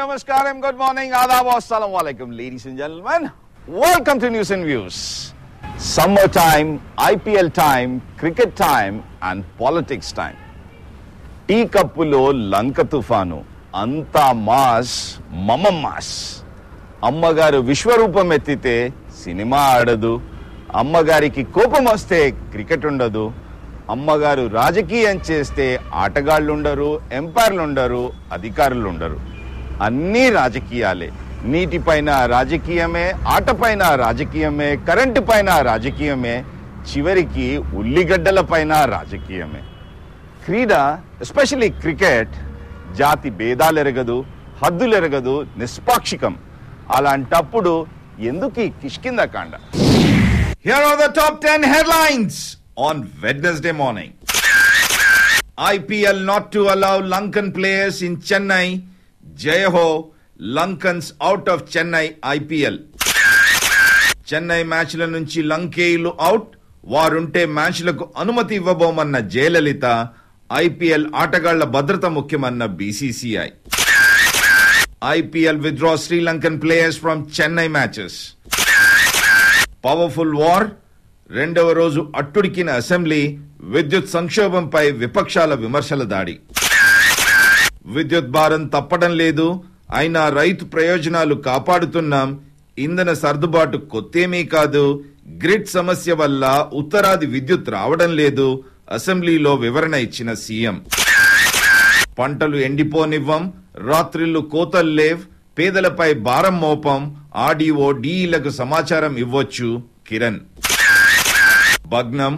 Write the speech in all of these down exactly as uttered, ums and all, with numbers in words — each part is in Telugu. namaskaram, good morning, adab, assalamu alaikum, ladies and gentlemen. Welcome to News and Views. Summer time, I P L time, cricket time and politics time. Tea kappulo Lanka tufanu, anta mas, mama mas. Ammagaru vishwarupam ettite cinema adadu. అమ్మగారికి కోపం వస్తే క్రికెట్ ఉండదు, అమ్మగారు రాజకీయం చేస్తే ఆటగాళ్ళు ఉండరు, ఎంపైర్లు ఉండరు, అధికారులు ఉండరు. అన్నీ రాజకీయాలే. నీటిపైన రాజకీయమే, ఆటపైన రాజకీయమే, కరెంటు పైన రాజకీయమే, చివరికి ఉల్లిగడ్డల పైన రాజకీయమే. క్రీడ, ఎస్పెషల్లీ క్రికెట్, జాతి భేదాలు ఎరగదు, హద్దులు ఎరగదు, నిష్పాక్షికం. అలాంటప్పుడు ఎందుకు ఈ కిష్కింద కాండ? Here are the top ten headlines on Wednesday morning. I P L not to allow Lankan players in Chennai. Jai ho, Lankans out of Chennai I P L. Chennai matchla nunchi Lankeyilu out. Varunte matchlaku anumati ivvabomanna Jayalalithaa. I P L aatagalla bhadrata mukyamanna B C C I. I P L withdraw Sri Lankan players from Chennai matches. Powerful war రెండవ రోజు అట్టుడికిన అసెంబ్లీ విద్యుత్ సంక్షోభంపై విపక్షాల విమర్శల దాడి. విద్యుత్ భారం తప్పడం లేదు, అయినా రైతు ప్రయోజనాలు కాపాడుతున్నాం, ఇంధన సర్దుబాటు కొత్తేమీ కాదు, గ్రిడ్ సమస్య వల్ల ఉత్తరాది విద్యుత్ రావడం లేదు, అసెంబ్లీలో వివరణ ఇచ్చిన సీఎం. పంటలు ఎండిపోనివ్వం, రాత్రిళ్లు కోతలు లేవ్, పేదలపై భారం మోపం, ఆర్డీఓ డీఈలకు సమాచారం ఇవ్వచ్చు కిరణ్. భగ్నం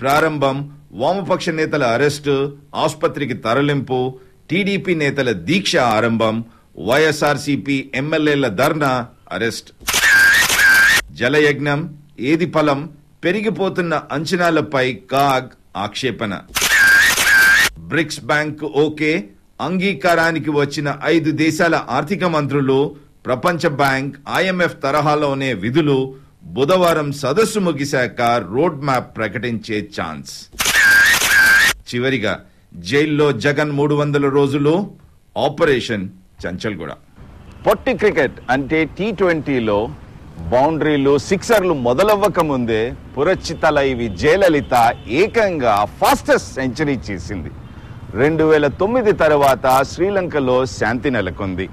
ప్రారంభం, వామపక్ష నేతల అరెస్టు, ఆసుపత్రికి తరలింపు, టీడీపీ నేతల దీక్ష ఆరంభం, వైఎస్ఆర్సీపీ ఎమ్మెల్యేల ధర్నా, అరెస్ట్. జలయజ్ఞం ఏది ఫలం? పెరిగిపోతున్న అంచనాలపై కాగ్ ఆక్షేపణ. బ్రిక్స్ బ్యాంక్ ఓకే, అంగీకారానికి వచ్చిన ఐదు దేశాల ఆర్థిక మంత్రులు, ప్రపంచ బ్యాంక్, ఐ ఎం ఎఫ్ తరహాలోనే విధులు, బుధవారం సదస్సు ముగిశాక రోడ్ మ్యాప్ ప్రకటించే ఛాన్స్. చివరిగా జైల్లో జగన్ మూడు వందల రోజులు, ఆపరేషన్ చంచల్గూడ. పొట్టి క్రికెట్ అంటే టీ ట్వంటీలో బౌండరీలు, సిక్సర్లు మొదలవ్వక ముందే పురచ్చితల ఇవి జయలలిత ఏకంగా ఫాస్టెస్ట్ సెంచరీ చేసింది. రెండు వేల తొమ్మిది తర్వాత శ్రీలంకలో శాంతి నెలకొంది.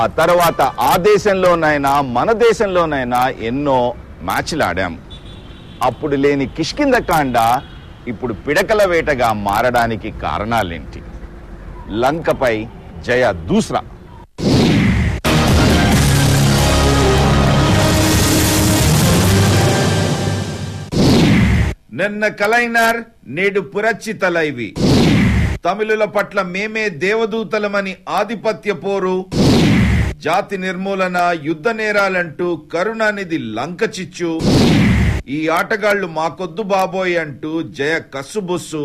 ఆ తర్వాత ఆ దేశంలోనైనా మన దేశంలోనైనా ఎన్నో మ్యాచ్లు ఆడాం. అప్పుడు లేని కిష్కింద కాండ ఇప్పుడు పిడకల వేటగా మారడానికి కారణాలేంటి? లంకపై జయ దూసరా. నిన్న కలైనార్, నేడు పురచ్చితలైవి. తమిళుల పట్ల మేమే దేవదూతలమని ఆధిపత్య పోరు, జాతి నిర్మూలన, యుద్ధ నేరాలంటూ కరుణానిధి లంక చిచ్చు, ఈ ఆటగాళ్లు మాకొద్దు బాబోయ్ అంటూ జయ కస్సుబుస్సు,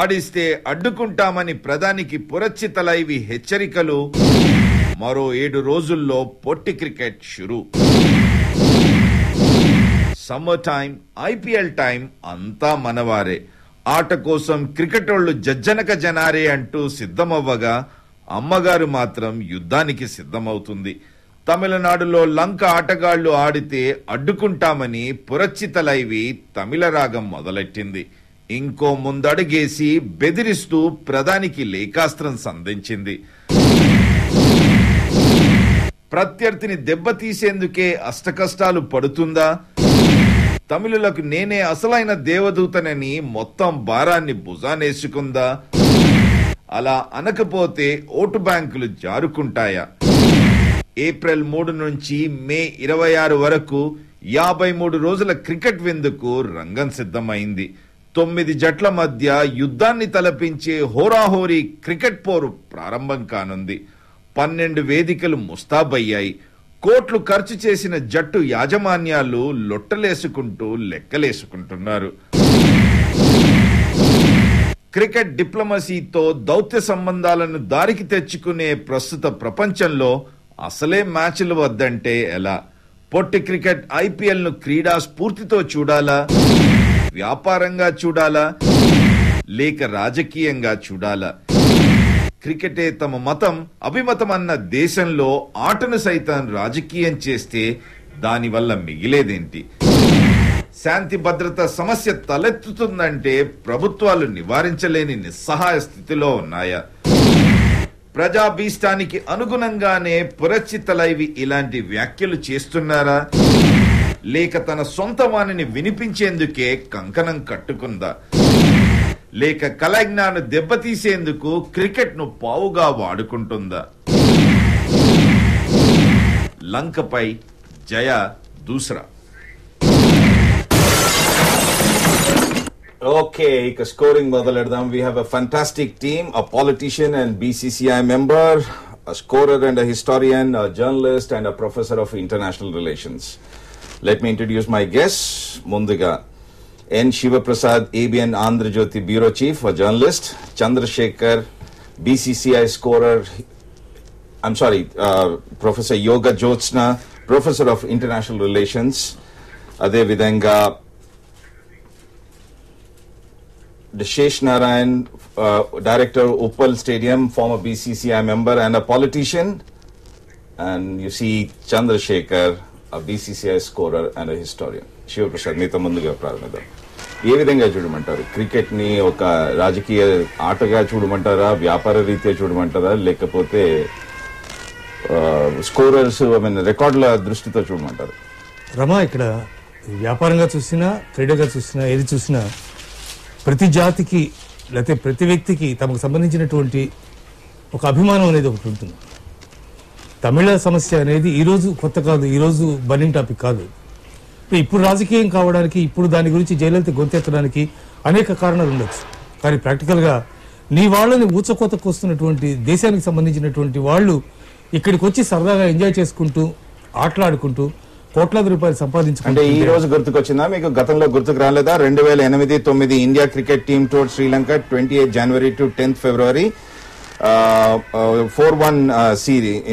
ఆడిస్తే అడ్డుకుంటామని ప్రధానికి పురచ్చితలైవి హెచ్చరికలు. మరో ఏడు రోజుల్లో పొట్టి క్రికెట్ షురు. సమ్మర్ టైం, ఐపీఎల్ టైం, అంతా మనవారే, ఆట కోసం క్రికెటోళ్లు జజ్జనక జనారే అంటూ సిద్ధమవ్వగా అమ్మగారు మాత్రం యుద్ధానికి సిద్ధమవుతుంది. తమిళనాడులో లంక ఆటగాళ్లు ఆడితే అడ్డుకుంటామని పురచ్చితలైవి తమిళ రాగం మొదలెట్టింది. ఇంకో ముందడుగేసి బెదిరిస్తూ ప్రధానికి లేఖాస్త్రం సంధించింది. ప్రత్యర్థిని దెబ్బతీసేందుకే అష్టకష్టాలు పడుతుందా? తమిళులకు నేనే అసలైన దేవదూతనని మొత్తం భారాన్ని భుజానేసుకుందా? అలా అనకపోతే ఓటు బ్యాంకులు జారుకుంటాయా? ఏప్రిల్ మూడు నుంచి మే ఇరవై ఆరు వరకు యాభై మూడు రోజుల క్రికెట్ విందుకు రంగం సిద్ధమైంది. తొమ్మిది జట్ల మధ్య యుద్ధాన్ని తలపించే హోరాహోరీ క్రికెట్ పోరు ప్రారంభం కానుంది. పన్నెండు వేదికలు ముస్తాబయ్యాయి. కోట్లు ఖర్చు చేసిన జట్టు యాజమాన్యాలు లొట్టలేసుకుంటూ లెక్కలేసుకుంటున్నారు. క్రికెట్ డిప్లొమసీతో దౌత్య సంబంధాలను దారికి తెచ్చుకునే ప్రస్తుత ప్రపంచంలో అసలే మ్యాచ్లు వద్దంటే ఎలా? పొట్టి క్రికెట్ ఐపీఎల్ ను క్రీడా స్ఫూర్తితో చూడాలా, వ్యాపారంగా చూడాలా, లేక రాజకీయంగా చూడాలా? క్రికెటే తమ మతం అభిమతమన్న దేశంలో ఆటను సైతం రాజకీయం చేస్తే దానివల్ల మిగిలేదేంటి? శాంతి భద్రత సమస్య తలెత్తుతుందంటే ప్రభుత్వాలు నివారించలేని నిస్సహాయ స్థితిలో ఉన్నాయా? ప్రజాభీష్టానికి అనుగుణంగానే పురచితలైవి ఇలాంటి వ్యాఖ్యలు చేస్తున్నారా? లేక తన సొంత వాణిని వినిపించేందుకే కంకణం కట్టుకుందా? లేక కలజ్ఞాను దెబ్బతీసేందుకు క్రికెట్ను పావుగా వాడుకుంటుందా? లంకపై జయ దూసరా. Okay, ఇక స్కోరింగ్ మొదలెడదాం. We have a fantastic team, a politician and B C C I member, a scorer and a historian, a journalist and a professor of international relations. Let me introduce my guests. Munduga M. Shiva Prasad, A B N Andhra Jyothi Bureau Chief, a journalist. Chandrasekhar, B C C I scorer, I'm sorry, uh, Professor Yoga Jyotsna, Professor of International Relations. Ade Vidanga, Deshesh Narayan, uh, Director Uppal Stadium, former B C C I member and a politician. And you see Chandrasekhar, a B C C I scorer and a historian. Shiva Prasad, మీతో ముందుగా ప్రారంభిద్దాం. ఏ విధంగా చూడమంటారు? క్రికెట్ని ఒక రాజకీయ ఆటగా చూడమంటారా, వ్యాపార రీత్యా చూడమంటారా, లేకపోతే స్కోరర్స్ ఐ మీన్ రికార్డుల దృష్టితో చూడమంటారు? రమా, ఇక్కడ వ్యాపారంగా చూసినా క్రీడగా చూసినా ఏది చూసినా ప్రతి జాతికి లేకపోతే ప్రతి వ్యక్తికి తమకు సంబంధించినటువంటి ఒక అభిమానం అనేది ఒకటి ఉంటుంది. తమిళ సమస్య అనేది ఈరోజు కొత్త కాదు, ఈరోజు బర్నింగ్ టాపిక్ కాదు. ఇప్పుడు రాజకీయం కావడానికి, ఇప్పుడు దాని గురించి జయలలిత గొంతెత్తడానికి అనేక కారణాలు ఉండొచ్చు. కానీ ప్రాక్టికల్గా నీ వాళ్ళని ఊచకోతకు వస్తున్నటువంటి దేశానికి సంబంధించినటువంటి వాళ్ళు ఇక్కడికి వచ్చి సరదాగా ఎంజాయ్ చేసుకుంటూ ఆటలాడుకుంటూ కోట్లాది రూపాయలు సంపాదించుకుంటే ఈ రోజు గుర్తుకొచ్చిందా మీకు? గతంలో గుర్తుకు రాలేదా? రెండు వేల ఎనిమిది తొమ్మిది India cricket team tour Sri Lanka, twenty eight January to tenth February four one series,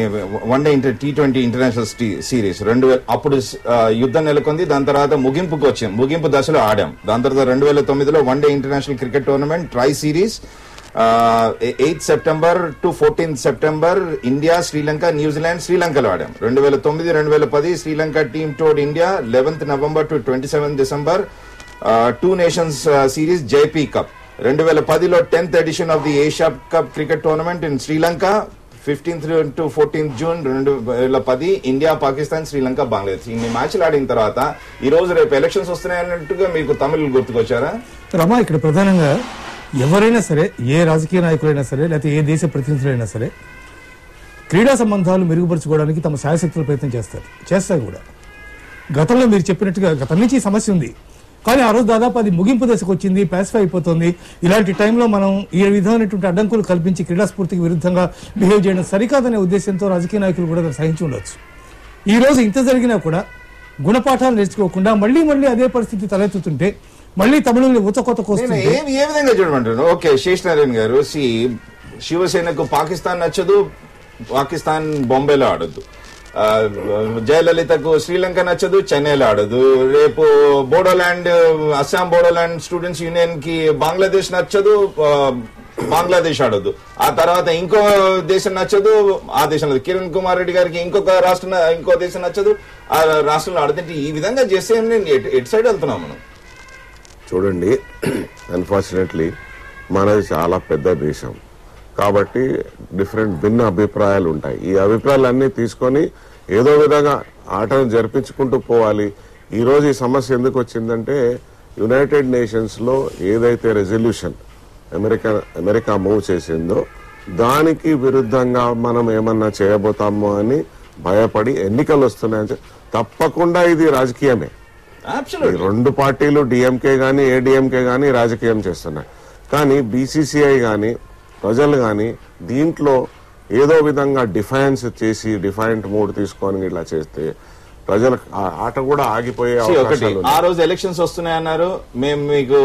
one day inter T twenty international series. రెండు వేల అప్పుడు యుద్ధం నెలకొంది, దాని తర్వాత ముగింపుకు వచ్చాం, ముగింపు దశలో ఆడాం. దాని తర్వాత రెండు వేల తొమ్మిదిలో one day international cricket tournament tri series, eighth September to fourteenth September India Sri Lanka New Zealand శ్రీలంకలో ఆడాం. రెండు వేల తొమ్మిది రెండు వేల పది Sri Lanka team toured India, eleventh November to twenty seventh December two nations series JP cup. రెండు వేల పదిలో tenth edition of the Asia cup cricket tournament in Sri Lanka, fifteenth to fourteenth June రెండు వేల పది ఇండియా పాకిస్తాన్ శ్రీలంక బంగ్లాదేశ్. ఇన్ని మ్యాచ్లు ఆడిన తర్వాత ఈ రోజు రేపు ఎలక్షన్స్ వస్తున్నాయన్నట్టుగా మీకు తమిళ గుర్తుకొచ్చారా రమా? ఇక్కడ ప్రధానంగా ఎవరైనా సరే, ఏ రాజకీయ నాయకులైనా సరే, లేకపోతే ఏ దేశ ప్రతినిధులైనా సరే, క్రీడా సంబంధాలు మెరుగుపరచుకోవడానికి తమ శాయశక్తుల ప్రయత్నం చేస్తారు చేస్తారు కూడా. గతంలో మీరు చెప్పినట్టుగా గతం నుంచి ఈ సమస్య ఉంది, కానీ ఆ రోజు దాదాపు అది ముగింపు దశకు వచ్చింది, ప్యాసిఫై అయిపోతుంది. ఇలాంటి టైంలో మనం ఈ విధమైనటువంటి అడ్డంకులు కల్పించి క్రీడా స్ఫూర్తికి విరుద్ధంగా బిహేవ్ చేయడం సరికాదనే ఉద్దేశంతో రాజకీయ నాయకులు కూడా సహించి ఉండొచ్చు. ఈ రోజు ఇంత జరిగినా కూడా గుణపాఠాలు నేర్చుకోకుండా మళ్ళీ మళ్ళీ అదే పరిస్థితి తలెత్తుతుంటే మళ్ళీ తమిళని ఊచకోత కోస్తుంది. ఏ విధంగా చూడమంటారు? ఓకే, శేష్ నారాయణ గారు, శివసేనకు పాకిస్తాన్ నచ్చదు, పాకిస్తాన్ బాంబేలో ఆడద్దు. జయలలితకు శ్రీలంక నచ్చదు, చెన్నైలో ఆడదు. రేపు బోడోల్యాండ్, అస్సాం బోడోల్యాండ్ స్టూడెంట్స్ యూనియన్ కి బంగ్లాదేశ్ నచ్చదు, బంగ్లాదేశ్ ఆడదు. ఆ తర్వాత ఇంకో దేశం నచ్చదు, ఆ దేశం కిరణ్ కుమార్ రెడ్డి గారికి ఇంకొక రాష్ట్రం, ఇంకో దేశం నచ్చదు, ఆ రాష్ట్రంలో ఆడదంటే ఈ విధంగా చేసే ఎటు సైడ్ వెళ్తున్నాం మనం? చూడండి, అన్ఫార్చునేట్లీ మనది చాలా పెద్ద దేశం కాబట్టి డిఫరెంట్ భిన్న అభిప్రాయాలు ఉంటాయి. ఈ అభిప్రాయాలన్నీ తీసుకొని ఏదో విధంగా ఆటను జరిపించుకుంటూ పోవాలి. ఈరోజు ఈ సమస్య ఎందుకు వచ్చిందంటే యునైటెడ్ నేషన్స్లో ఏదైతే రెజల్యూషన్ అమెరికా అమెరికా మూవ్ చేసిందో దానికి విరుద్ధంగా మనం ఏమన్నా చేయబోతామో అని భయపడి ఎన్నికలు వస్తున్నాయని తప్పకుండా ఇది రాజకీయమే. రెండు పార్టీలు డిఎంకే కానీ ఏడిఎంకే కానీ రాజకీయం చేస్తున్నాయి. కానీ బీసీసీఐ కానీ ప్రజలు కానీ దీంట్లో ఏదో విధంగా డిఫైన్స్ చేసి డిఫైంట్ మూడ్ తీసుకొని ఇట్లా చేస్తే ప్రజల ఆట కూడా ఆగిపోయే అవకాశాలు. ఆ రోజు ఎలక్షన్స్ వస్తున్నాయన్నారు, మేము మీకు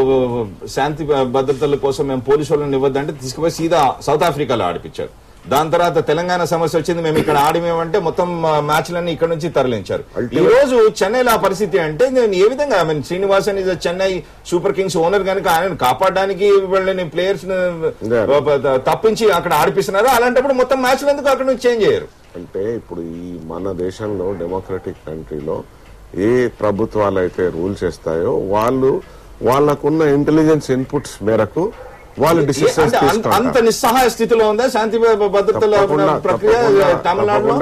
శాంతి భద్రతల కోసం మేము పోలీసు వాళ్ళని ఇవ్వద్దంటే తీసుకుపోయి సీదా సౌత్ ఆఫ్రికాలో ఆడిపించారు. దాని తర్వాత తెలంగాణ సమస్య వచ్చింది మేము ఇక్కడ ఆడిమేమంటే మొత్తం మ్యాచ్లన్నీ ఇక్కడ నుంచి తరలించారు ఈ రోజు చెన్నైలో ఆ పరిస్థితి అంటే నేను ఏ విధంగా I mean Srinivasan is Chennai super kings owner గనుక ఆయనను కాపాడడానికి వీళ్ళని ప్లేయర్స్ తప్పించి అక్కడ ఆడిపిస్తున్నారు అలాంటప్పుడు మొత్తం మ్యాచ్లు ఎందుకు అక్కడ నుంచి చేంజ్ అయ్యారు అంటే ఇప్పుడు ఈ మన దేశంలో డెమోక్రటిక్ కంట్రీలో ఏ ప్రభుత్వాలు అయితే రూల్స్ చేస్తాయో వాళ్ళు వాళ్ళకున్న ఇంటెలిజెన్స్ ఇన్పుట్స్ మేరకు వాళ్ళు డిసిషన్స్ తీసుకుంటారు అంత నిస్సహాయ స్థితిలో ఉందా శాంతి భద్రతల ప్రక్రియ తమిళనాడులో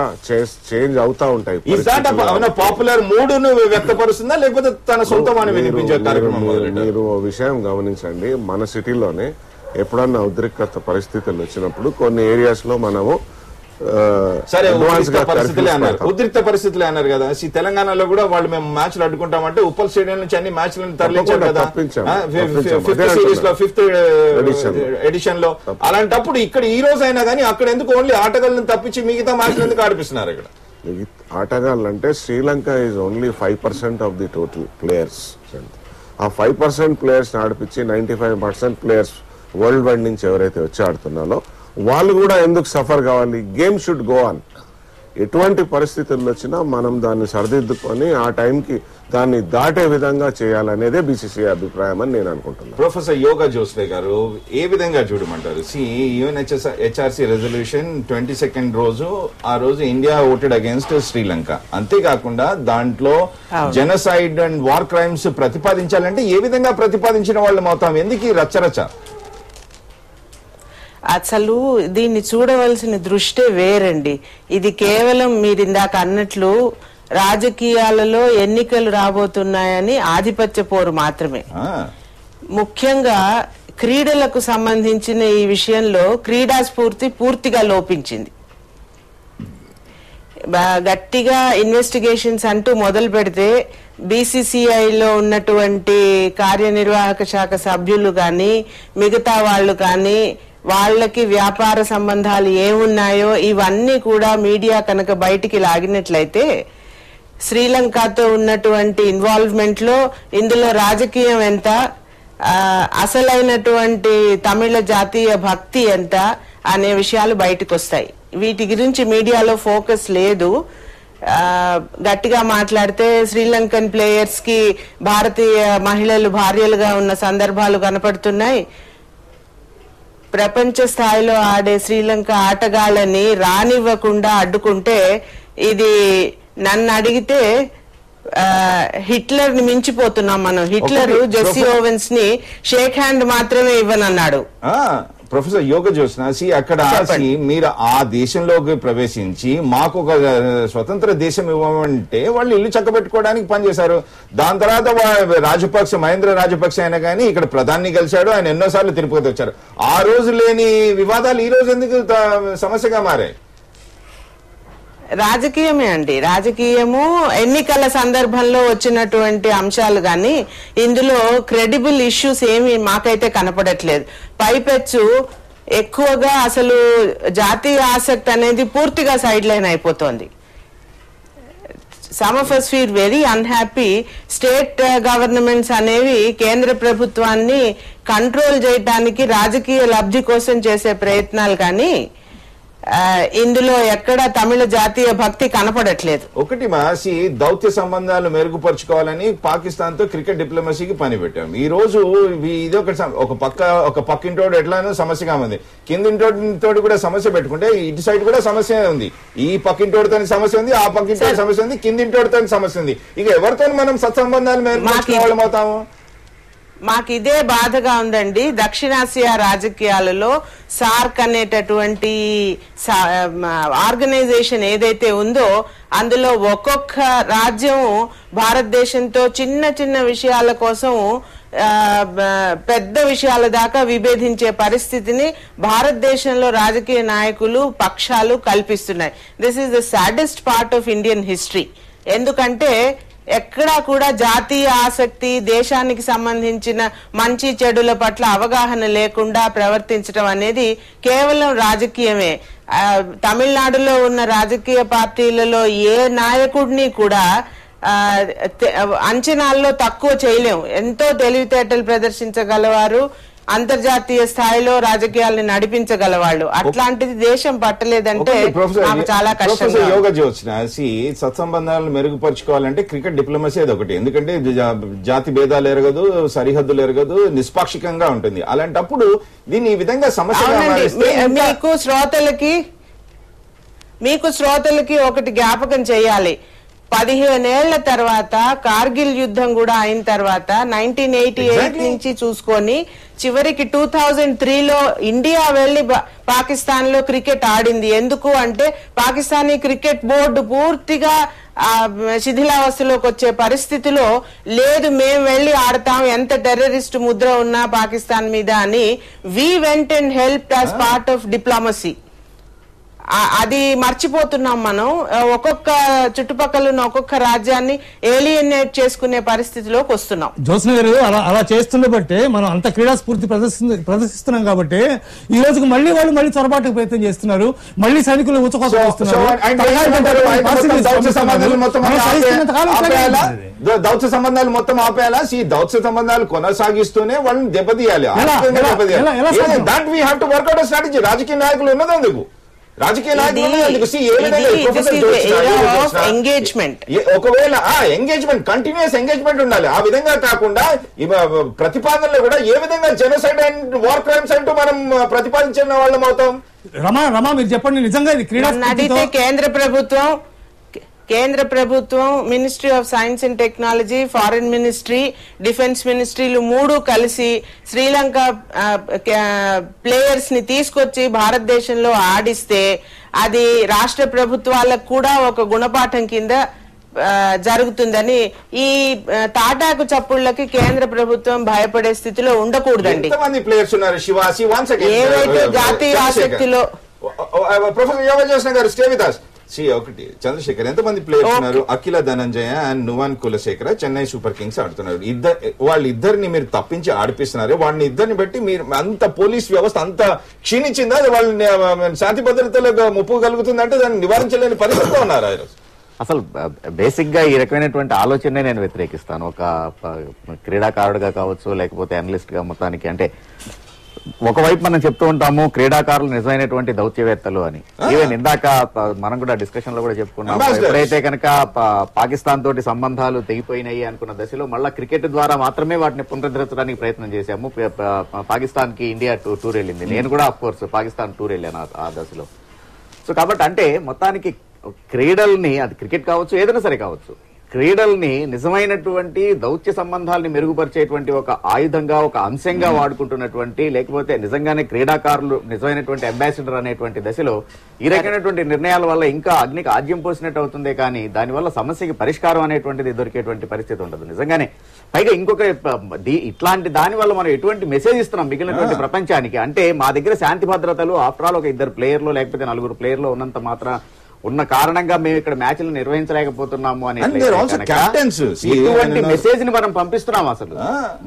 చేంజ్ అవుతా ఉంటాయి ఇస్ దట్ అవన పాపులర్ మూడ్ ను వ్యక్తపరుస్తుందా లేకపోతే తన సొంతమని వినిపించే కార్యక్రమం మొదలెట్టారు మీరు ఆ విషయం గమనించండి మన సిటీలోనే ఎప్పుడన్నా ఉద్రిక్త పరిస్థితులు వచ్చినప్పుడు కొన్ని ఏరియాస్ లో మనము సరే పరిస్థితులే అన్నారు ఉద్రిక్త పరిస్థితులే అన్నారు కదా ఈ తెలంగాణలో కూడా వాళ్ళు మేము మ్యాచ్లు అడ్డుకుంటామంటే ఉప్పల్ స్టేడియం నుంచి అన్ని మ్యాచ్లను తరలించారు కదా ఫిఫ్త్ సిరీస్ లో ఫిఫ్త్ ఎడిషన్ లో అలాంటప్పుడు ఇక్కడ ఈ రోజు అయినా కానీ అక్కడ ఎందుకు ఓన్లీ ఆటగాళ్ళని తప్పించి మిగతా మ్యాచ్లు ఎందుకు ఆడిపిస్తున్నారు ఇక్కడ ఆటగాళ్ళు అంటే Sri Lanka is only five percent of the total players ఆ ఫైవ్ పర్సెంట్ ప్లేయర్స్ ఆడిపించి ninety five percent players world wide నుంచి ఎవరైతే వచ్చి ఆడుతున్నారో వాళ్ళు కూడా ఎందుకు సఫర్ కావాలి గేమ్ షుడ్ గో ఆన్ ఎటువంటి పరిస్థితుల్లో వచ్చినా మనం దాన్ని సరిదిద్దుకొని ఆ టైంకి దాన్ని దాటే విధంగా చేయాలనేదే బీసీసీఐ అభిప్రాయం అని నేను అనుకుంటున్నాను ప్రొఫెసర్ యోగా జోస్నే గారు ఏ విధంగా చూడమంటారు C UN HRC resolution twenty second రోజు ఆ రోజు ఇండియా ఓటెడ్ అగేన్స్ట్ శ్రీలంక అంతేకాకుండా దాంట్లో జెనసైడ్ అండ్ వార్ క్రైమ్స్ ప్రతిపాదించాలంటే ఏ విధంగా ప్రతిపాదించిన వాళ్ళు అవుతాం ఎందుకు ఈ రచ్చరచ అసలు దీన్ని చూడవలసిన దృష్టి వేరండి ఇది కేవలం మీరు ఇందాక అన్నట్లు రాజకీయాలలో ఎన్నికలు రాబోతున్నాయని ఆధిపత్య పోరు మాత్రమే ముఖ్యంగా క్రీడలకు సంబంధించిన ఈ విషయంలో క్రీడా స్ఫూర్తి పూర్తిగా లోపించింది గట్టిగా ఇన్వెస్టిగేషన్స్ అంటూ మొదలు పెడితే బీసీసీఐలో ఉన్నటువంటి కార్యనిర్వాహక శాఖ సభ్యులు కానీ మిగతా వాళ్ళు కానీ వాళ్ళకి వ్యాపార సంబంధాలు ఏమున్నాయో ఇవన్నీ కూడా మీడియా కనుక బయటికి లాగినట్లయితే శ్రీలంకతో ఉన్నటువంటి ఇన్వాల్వ్మెంట్ లో ఇందులో రాజకీయం ఎంత అసలైనటువంటి తమిళ జాతీయ భక్తి ఎంత అనే విషయాలు బయటకు వస్తాయి వీటి గురించి మీడియాలో ఫోకస్ లేదు గట్టిగా మాట్లాడితే శ్రీలంకన్ ప్లేయర్స్ కి భారతీయ మహిళలు భార్యలుగా ఉన్న సందర్భాలు కనపడుతున్నాయి ప్రపంచ స్థాయిలో ఆడే శ్రీలంక ఆటగాళ్ళని రానివ్వకుండా అడ్డుకుంటే ఇది నన్ను అడిగితే హిట్లర్ ని మించిపోతున్నాం మనం హిట్లర్ జెస్సీ ఓవెన్స్ ని షేక్ హ్యాండ్ మాత్రమే ఇవ్వనన్నాడు ప్రొఫెసర్ యోగ జోస్నా అక్కడ మీరు ఆ దేశంలోకి ప్రవేశించి మాకు ఒక స్వతంత్ర దేశం ఇవ్వమంటే వాళ్ళు ఇల్లు చక్కబెట్టుకోవడానికి పనిచేశారు దాని తర్వాత రాజపక్ష మహేంద్ర రాజపక్ష అయినా కానీ ఇక్కడ ప్రధాని కలిశాడు ఆయన ఎన్నోసార్లు తిరుపతి వచ్చారు ఆ రోజు లేని వివాదాలు ఈ రోజు ఎందుకు సమస్యగా మారాయి రాజకీయమే అండి రాజకీయము ఎన్నికల సందర్భంలో వచ్చినటువంటి అంశాలు గాని ఇందులో క్రెడిబుల్ ఇష్యూస్ ఏమి మాకైతే కనపడట్లేదు పైపెచ్చు ఎక్కువగా అసలు జాతీయ ఆసక్తి అనేది పూర్తిగా సైడ్ లైన్ అయిపోతుంది some of us feel very unhappy state governments అనేవి కేంద్ర ప్రభుత్వాన్ని కంట్రోల్ చేయడానికి రాజకీయ లబ్ధి కోసం చేసే ప్రయత్నాలు కానీ ఇందులో ఎక్కడ తమిళ జాతీయ భక్తి కనపడట్లేదు ఒకటి మాసి దౌత్య సంబంధాలు మెరుగుపరుచుకోవాలని పాకిస్తాన్ తో క్రికెట్ డిప్లొమసీకి పని పెట్టాం ఈ రోజు ఇది ఒక పక్క ఒక పక్కింటోడు ఎట్లానో సమస్యగా ఉంది కిందింటోడితోటి కూడా సమస్య పెట్టుకుంటే ఇటు సైడ్ కూడా సమస్య ఉంది ఈ పక్కింటోడితో సమస్య ఉంది ఆ పక్కింటోడి సమస్య ఉంది కిందింటోడితో సమస్య ఉంది ఇక ఎవరితో మనం సత్సంబంధాలు మెరుగుపరుచుకోవడం అవుతాము మాకు ఇదే బాధగా ఉందండి దక్షిణాసియా రాజకీయాలలో సార్క్ అనేటటువంటి ఆర్గనైజేషన్ ఏదైతే ఉందో అందులో ఒక్కొక్క రాజ్యం భారతదేశంతో చిన్న చిన్న విషయాల కోసం పెద్ద విషయాల దాకా విభేదించే పరిస్థితిని భారతదేశంలో రాజకీయ నాయకులు పక్షాలు కల్పిస్తున్నాయి this is the saddest part of Indian history ఎందుకంటే ఎక్కడా కూడా జాతీయ ఆసక్తి దేశానికి సంబంధించిన మంచి చెడుల పట్ల అవగాహన లేకుండా ప్రవర్తించడం అనేది కేవలం రాజకీయమే తమిళనాడులో ఉన్న రాజకీయ పార్టీలలో ఏ నాయకుడిని కూడా అంచనాల్లో తక్కువ చేయలేము ఎంతో తెలివితేటలు ప్రదర్శించగలవారు అంతర్జాతీయ స్థాయిలో రాజకీయాలను నడిపించగలవాళ్ళు అట్లాంటిది దేశం పట్టలేదంటే నాకు చాలా కష్టం. యోగ జ్యోత్స్న సి సత్సంబంధాలను మెరుగుపర్చుకోవాలంటే క్రికెట్ డిప్లొమసీ అది ఒకటి. ఎందుకంటే జాతి భేదాలు ఎరగదు, సరిహద్దులు ఎరగదు, నిష్పాక్షికంగా ఉంటుంది. అలాంటప్పుడు దీన్ని ఈ విధంగా సమస్య మీకు శ్రోతలకి మీకు శ్రోతలకి ఒకటి జ్ఞాపకం చేయాలి. పదిహేనేళ్ల తర్వాత కార్గిల్ యుద్ధం కూడా అయిన తర్వాత నైన్టీన్ ఎయిటీ ఎయిట్ నుంచి చూసుకొని చివరికి టూ థౌజండ్ త్రీలో ఇండియా వెళ్లి పాకిస్తాన్ లో క్రికెట్ ఆడింది. ఎందుకు అంటే పాకిస్తానీ క్రికెట్ బోర్డు పూర్తిగా శిథిలావస్థలోకి వచ్చే పరిస్థితిలో లేదు, మేము వెళ్లి ఆడతాం ఎంత టెర్రరిస్ట్ ముద్ర ఉన్నా పాకిస్తాన్ మీద అని we went and help as part of diplomacy. అది మర్చిపోతున్నాం మనం. ఒక్కొక్క చుట్టుపక్కల ఉన్న ఒక్కొక్క రాజ్యాన్ని ఏలియనేట్ చేసుకునే పరిస్థితిలోకి వస్తున్నాం. జ్యోత్స్న గారు అలా అలా చేస్తున్న బట్టే మనం అంత క్రీడా స్ఫూర్తి ప్రదర్శిస్తు ప్రదర్శిస్తున్నాం కాబట్టి ఈ రోజుకి మళ్ళీ వాళ్ళు మళ్ళీ చొరబాటుకు ప్రయత్నం చేస్తున్నారు. మళ్ళీ సైనికులు ఉచ్చకోసం దౌత్య సంబంధాలు మొత్తం ఆపేయాలా? ఈ దౌత్య సంబంధాలు కొనసాగిస్తూనే వాళ్ళని దెబ్బతీయాలి. రాజకీయ నాయకులు ఉన్నది అందుకు ఎంగేజ్మెంట్ ఒకవేళ ఎంగేజ్మెంట్ కంటిన్యూస్ ఎంగేజ్మెంట్ ఉండాలి. ఆ విధంగా కాకుండా ప్రతిపాదనలో కూడా ఏ విధంగా జెనోసైడ్ అండ్ వార్ క్రైమ్స్ అంటూ మనం ప్రతిపాదించిన వాళ్ళం అవుతాం. రమా రమా మీరు చెప్పండి నిజంగా క్రీడా కేంద్ర ప్రభుత్వం కేంద్ర ప్రభుత్వం ministry of science and technology, foreign ministry, defence మినిస్ట్రీలు మూడు కలిసి శ్రీలంక ప్లేయర్స్ ని తీసుకొచ్చి భారతదేశంలో ఆడిస్తే అది రాష్ట్ర ప్రభుత్వాలకు కూడా ఒక గుణపాఠం కింద జరుగుతుందని ఈ తాటాకు చప్పుళ్లకి కేంద్ర ప్రభుత్వం భయపడే స్థితిలో ఉండకూడదండి. ఏవైతే జాతీయ ఆసక్తిలో ప్రొఫెసర్ యోగా జోష్ణ గారు స్టే విత్ us. ఒకటి చంద్రశేఖర్ ఎంతమంది ప్లేయర్స్ ఉన్నారు? Akila Dhananjaya and Nuwan Kulasekara Chennai super kings ఆడుతున్నారు. ఇద్దరు వాళ్ళిద్దరిని మీరు తప్పించి ఆడిపిస్తున్నారు. వాళ్ళని ఇద్దరిని బట్టి మీరు అంత పోలీస్ వ్యవస్థ అంత క్షీణించిందా? వాళ్ళని శాంతి భద్రతలకు ముప్పు కలుగుతుందంటే దాన్ని నివారించలేని పరిస్థితిలో ఉన్నారు. అసలు బేసిక్ గా ఈ రకమైనటువంటి ఆలోచనే నేను వ్యతిరేకిస్తాను. ఒక క్రీడాకారుడుగా కావచ్చు, లేకపోతే అనలిస్ట్ గా, మొత్తానికి అంటే ఒకవైపు మనం చెప్తూ ఉంటాము క్రీడాకారులు నిజమైనటువంటి దౌత్యవేత్తలు అని. ఈవెన్ ఇందాక మనం కూడా డిస్కషన్ లో కూడా చెప్పుకున్నాము, ఎప్పుడైతే కనుక పాకిస్తాన్ తోటి సంబంధాలు తెగిపోయినాయి అనుకున్న దశలో మళ్ళా క్రికెట్ ద్వారా మాత్రమే వాటిని పునరుద్ధరించడానికి ప్రయత్నం చేశాము. పాకిస్తాన్ కి ఇండియా టూర్ వెళ్ళింది. నేను కూడా ఆఫ్ కోర్స్ పాకిస్తాన్ టూర్ వెళ్ళాను ఆ దశలో. సో కాబట్టి అంటే మొత్తానికి క్రీడల్ని, అది క్రికెట్ కావచ్చు ఏదైనా సరే కావచ్చు, క్రీడల్ని నిజమైనటువంటి దౌత్య సంబంధాలని మెరుగుపరిచేటువంటి ఒక ఆయుధంగా, ఒక అంశంగా వాడుకుంటున్నటువంటి, లేకపోతే నిజంగానే క్రీడాకారులు నిజమైనటువంటి అంబాసిడర్ అనేటువంటి దశలో ఈ రకమైనటువంటి నిర్ణయాల వల్ల ఇంకా అగ్నికి ఆజ్యం పోసినట్టు అవుతుందే కానీ దానివల్ల సమస్యకి పరిష్కారం అనేటువంటిది దొరికేటువంటి పరిస్థితి ఉండదు నిజంగానే. పైగా ఇంకొక ఇట్లాంటి దానివల్ల మనం ఎటువంటి మెసేజ్ ఇస్తున్నాం మిగిలినటువంటి ప్రపంచానికి అంటే మా దగ్గర శాంతి భద్రతలు ఆఫ్టర్ ఆల్ ఒక ఇద్దరు ప్లేయర్లు లేకపోతే నలుగురు ప్లేయర్లు ఉన్నంత మాత్రం ఉన్న కారణంగా మేము ఇక్కడ మ్యాచ్లు నిర్వహించలేకపోతున్నాము అనే ఇటువంటి మెసేజ్ ని మనం పంపిస్తున్నాం అసలు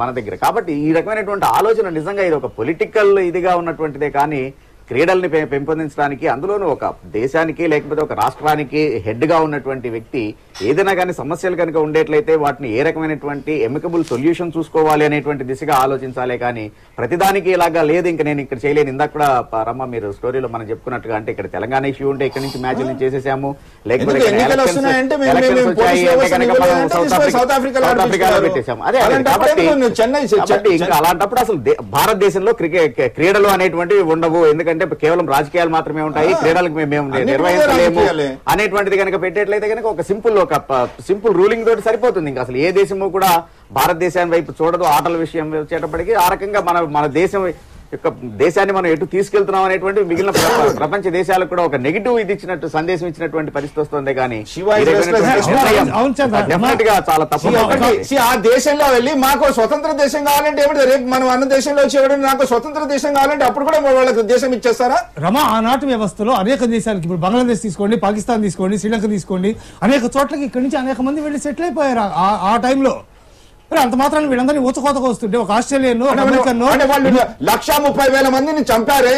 మన దగ్గర. కాబట్టి ఈ రకమైనటువంటి ఆలోచన నిజంగా ఇది ఒక పొలిటికల్ ఇదిగా ఉన్నటువంటిదే కానీ క్రీడల్ని పెంపొందించడానికి, అందులోనూ ఒక దేశానికి లేకపోతే ఒక రాష్ట్రానికి హెడ్ గా ఉన్నటువంటి వ్యక్తి ఏదైనా కానీ సమస్యలు కనుక ఉండేట్లయితే వాటిని ఏ రకమైనటువంటి ఎమికబుల్ సొల్యూషన్ చూసుకోవాలి అనేటువంటి దిశగా ఆలోచించాలే కానీ ప్రతిదానికి ఇలాగా లేదు ఇంకా నేను ఇక్కడ చేయలేను. ఇందాక కూడా రమ్మ మీరు స్టోరీలో మనం చెప్పుకున్నట్టుగా అంటే ఇక్కడ తెలంగాణ ఇష్యూ ఉంటే ఇక్కడ నుంచి మ్యాచ్ చేసేసాము, లేకపోతే సౌత్ ఆఫ్రికాలో పెట్టేశాము అదే. కాబట్టి ఇంకా అలాంటప్పుడు అసలు భారతదేశంలో క్రికెట్ క్రీడలు అనేటువంటివి ఉండవు, ఎందుకంటే కేవలం రాజకీయాలు మాత్రమే ఉంటాయి, క్రీడలకు మేము నిర్వహించలేము అనేటువంటిది కనుక పెట్టేట్లయితే కనుక ఒక సింపుల్ ఒక సింపుల్ రూలింగ్ తోటి సరిపోతుంది. ఇంకా అసలు ఏ దేశము కూడా భారతదేశాన్ని వైపు చూడదు ఆటల విషయం వచ్చేటప్పటికి. ఆ రకంగా మన మన దేశం యొక్క దేశాన్ని మనం ఎటు తీసుకెళ్తున్నాం అనేటువంటి మిగిలిన ప్రపంచ దేశాలకు కూడా ఒక నెగిటివ్ ఇది ఇచ్చినట్టు సందేశం ఇచ్చినటువంటి పరిస్థితి వస్తుంది కానీ చాలా తప్పు. ఆ దేశంలో వెళ్ళి మాకు స్వతంత్ర దేశం కావాలంటే ఏమిటి? రేపు మనం అన్న దేశంలో వచ్చేవాడు నాకు స్వతంత్ర దేశం కావాలంటే అప్పుడు కూడా వాళ్ళకి దేశం ఇచ్చేస్తారా? రమా ఆనాటి వ్యవస్థలో అనేక దేశాలకి, ఇప్పుడు బంగ్లాదేశ్ తీసుకోండి, పాకిస్తాన్ తీసుకోండి, శ్రీలంక తీసుకోండి, అనేక చోట్లకి ఇక్కడి నుంచి అనేక మంది వెళ్ళి సెటిల్ అయిపోయారు ఆ టైంలో. అంతమాత్రాన్ని వీళ్ళందరినీ ఊచకోతకు వస్తుంటే ఒక ఆస్ట్రేలియన్ అమెరికన్ లక్షా ముప్పై వేల మందిని చంపారే,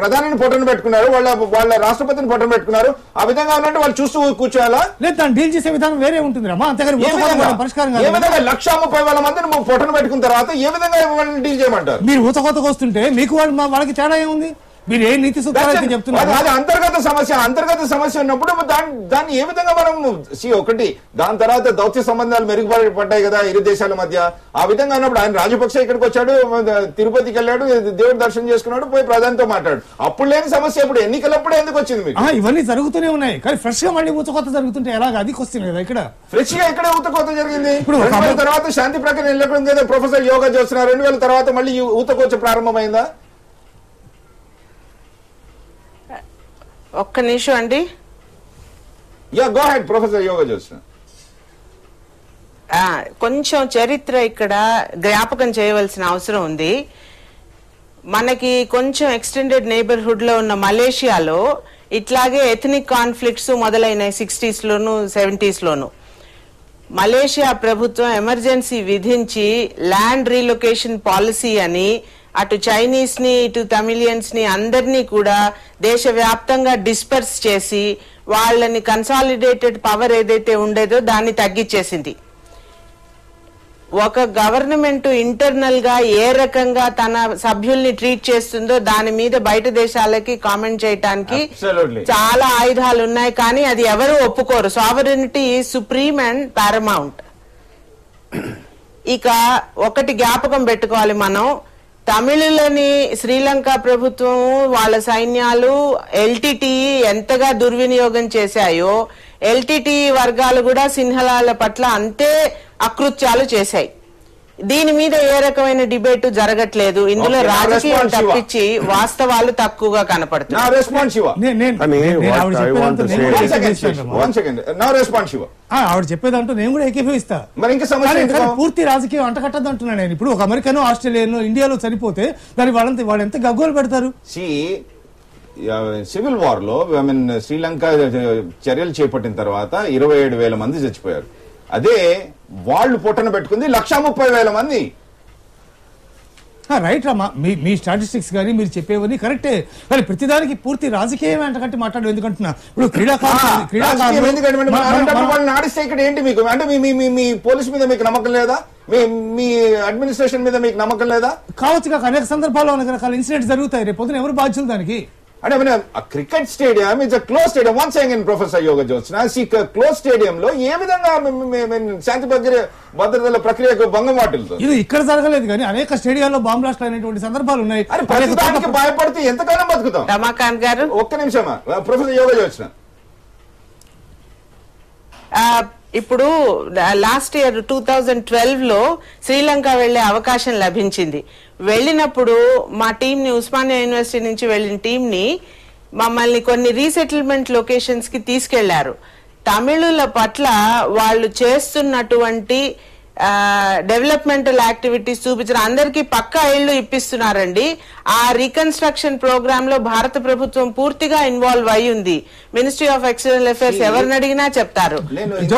ప్రధానిని పొట్టన పెట్టుకున్నారు, వాళ్ళ వాళ్ళ రాష్ట్రపతిని పొట్టన పెట్టుకున్నారు. ఆ విధంగా ఉన్నట్టు వాళ్ళు చూస్తూ కూర్చోవాలా? లేదు, దాన్ని డీల్ చేసే విధానం వేరే ఉంటుంది రమ్మా. అంతేగాని పరిష్కారం కాదు. ఏ విధంగా లక్షా ముప్పై వేల మందిని పొట్టన పెట్టుకున్న తర్వాత ఏ విధంగా వాళ్ళని డీల్ చేయమంటారు? మీరు ఊచకోతకు వస్తుంటే మీకు వాళ్ళు వాళ్ళకి తేడా ఏముంది? మీరు ఏ నీతి సూత్రాలు చెప్తున్నారు? అది అంతర్గత సమస్య. అంతర్గత సమస్య ఉన్నప్పుడు దాన్ని దాన్ని ఏ విధంగా మనం సి ఒకటి దాని తర్వాత దౌత్య సంబంధాలు మెరుగుపడ్డాయి కదా ఇరు దేశాల మధ్య. ఆ విధంగా ఉన్నప్పుడు ఆయన రాజపక్ష ఇక్కడికి వచ్చాడు, తిరుపతికి వెళ్ళాడు, దేవుడు దర్శనం చేసుకున్నాడు, పోయి ప్రధానితో మాట్లాడు. అప్పుడు లేని సమస్య ఇప్పుడు ఎన్నికలప్పుడే ఎందుకు వచ్చింది మీకు? ఇవన్నీ జరుగుతూనే ఉన్నాయి కానీ ఫ్రెష్ గా మళ్ళీ ఊచకోత జరుగుతుంటే ఎలాగ? అది క్వశ్చన్ కదా. ఇక్కడ ఫ్రెష్ గా ఇక్కడ ఊతకోత జరిగింది. ఇప్పుడు తర్వాత శాంతి ప్రక్రియ వెళ్ళకుండా కదా ప్రొఫెసర్ యోగా జ్యోత్స్న రెండు వేల తర్వాత మళ్ళీ ఊతకోచ ప్రారంభమైందా? ఒక్క నిమిషం అండి. కొంచెం చరిత్ర ఇక్కడ జ్ఞాపకం చేయవలసిన అవసరం ఉంది. మనకి కొంచెం ఎక్స్టెండెడ్ నైబర్హుడ్ లో ఉన్న మలేషియాలో ఇట్లాగే ఎథనిక్ కాన్ఫ్లిక్ట్స్ మొదలైన సిక్స్టీస్ లోను సెవెంటీస్ లోను మలేషియా ప్రభుత్వం ఎమర్జెన్సీ విధించి ల్యాండ్ రీలొకేషన్ పాలసీ అని అటు చైనీస్ ని ఇటు తమిళియన్స్ ని అందరినీ కూడా దేశవ్యాప్తంగా డిస్పర్స్ చేసి వాళ్ళని కన్సాలిడేటెడ్ పవర్ ఏదైతే ఉండేదో దాన్ని తగ్గించేసింది. ఒక గవర్నమెంట్ ఇంటర్నల్ గా ఏ రకంగా తన సభ్యుల్ని ట్రీట్ చేస్తుందో దాని మీద బయట దేశాలకి కామెంట్ చేయడానికి చాలా ఆయుధాలు ఉన్నాయి కానీ అది ఎవరు ఒప్పుకోరు. Sovereignty is supreme and paramount. ఇక ఒకటి జ్ఞాపకం పెట్టుకోవాలి మనం, తమిళులని శ్రీలంక ప్రభుత్వం వాళ్ళ సైన్యాలు ఎల్టీటీఈ ఎంతగా దుర్వినియోగం చేశాయో ఎల్టీటీఈ వర్గాలు కూడా సింహళాల పట్ల అంతే అకృత్యాలు చేశాయి. దీని మీద ఏ రకమైన డిబేట్ జరగట్లేదు. ఇందులో రాజకీయం తప్పించి వాస్తవాలు తక్కువగా కనపడుతుంది. ఆవిడ చెప్పేదంటూ నేను కూడా ఏకీభవిస్తా. పూర్తి రాజకీయం అంటకట్టదు అంటున్నా నేను. ఇప్పుడు ఒక అమెరికన్ ఆస్ట్రేలియన్ ఇండియాలో చనిపోతే దాని వాళ్ళంతా వాళ్ళు ఎంత గగ్గోలు పెడతారు? సివిల్ వార్ లో ఐ మీన్ శ్రీలంక చర్యలు చేపట్టిన తర్వాత ఇరవై ఏడు వేల మంది చచ్చిపోయారు. అదే వాళ్ళు పొట్టన పెట్టుకుంది లక్ష ముప్పై వేల మంది. రైట్ రామా, మీ మీ స్టాటిస్టిక్స్ కానీ మీరు చెప్పేవన్నీ కరెక్టే కానీ ప్రతిదానికి పూర్తి రాజకీయం అంటకంటే మాట్లాడు ఎందుకంటున్నా. ఇప్పుడు క్రీడాకారులు ఆడిస్తే ఇక్కడ ఏంటి మీకు? అంటే మీ పోలీస్ మీద మీకు నమ్మకం లేదా? మీ మీ అడ్మినిస్ట్రేషన్ మీద మీకు నమ్మకం లేదా? కావచ్చు కాక అనేక సందర్భాల్లో అనేక రకాల ఇన్సిడెంట్స్ జరుగుతాయి. రేపు పొద్దున ఎవరు బాధ్యులు దానికి? అంటే cricket stadium is a close stadium. One second professor Yoga Jyotsna, close స్టేడియంలో ఏ విధంగా శాంతి ప్రక్రియ భద్రతల ప్రక్రియకు భంగం వాటిల్తుంది? ఇది ఇక్కడ జరగలేదు కానీ అనేక స్టేడియాల్లో బాంబ్ బ్లాస్ట్ అయినటువంటి సందర్భాలు ఉన్నాయి. భయపడితే ఎంతకాలం బతుకుతాం? రమాకాంత్ గారు ఒక్క నిమిషమా. ప్రొఫెసర్ యోగ జ్యోత్స్న, ఇప్పుడు last year two thousand twelve లో శ్రీలంక వెళ్లే అవకాశం లభించింది. వెళ్ళినప్పుడు మా టీమ్ ని ఉస్మానియా యూనివర్సిటీ నుంచి వెళ్లిన టీమ్ ని మమ్మల్ని కొన్ని రీసెటిల్మెంట్ లొకేషన్స్ కి తీసుకెళ్లారు. తమిళుల పట్ల వాళ్ళు చేస్తున్నటువంటి డెవలప్మెంటల్ యాక్టివిటీస్ చూపించిన అందరికీ పక్కా ఇళ్లు ఇప్పిస్తున్నారండి. ఆ రీకన్స్ట్రక్షన్ ప్రోగ్రామ్ లో భారత ప్రభుత్వం పూర్తిగా ఇన్వాల్వ్ అయి ఉంది. మినిస్ట్రీ ఆఫ్ ఎక్స్టర్నల్ అఫైర్స్ ఎవరిని అడిగినా చెప్తారు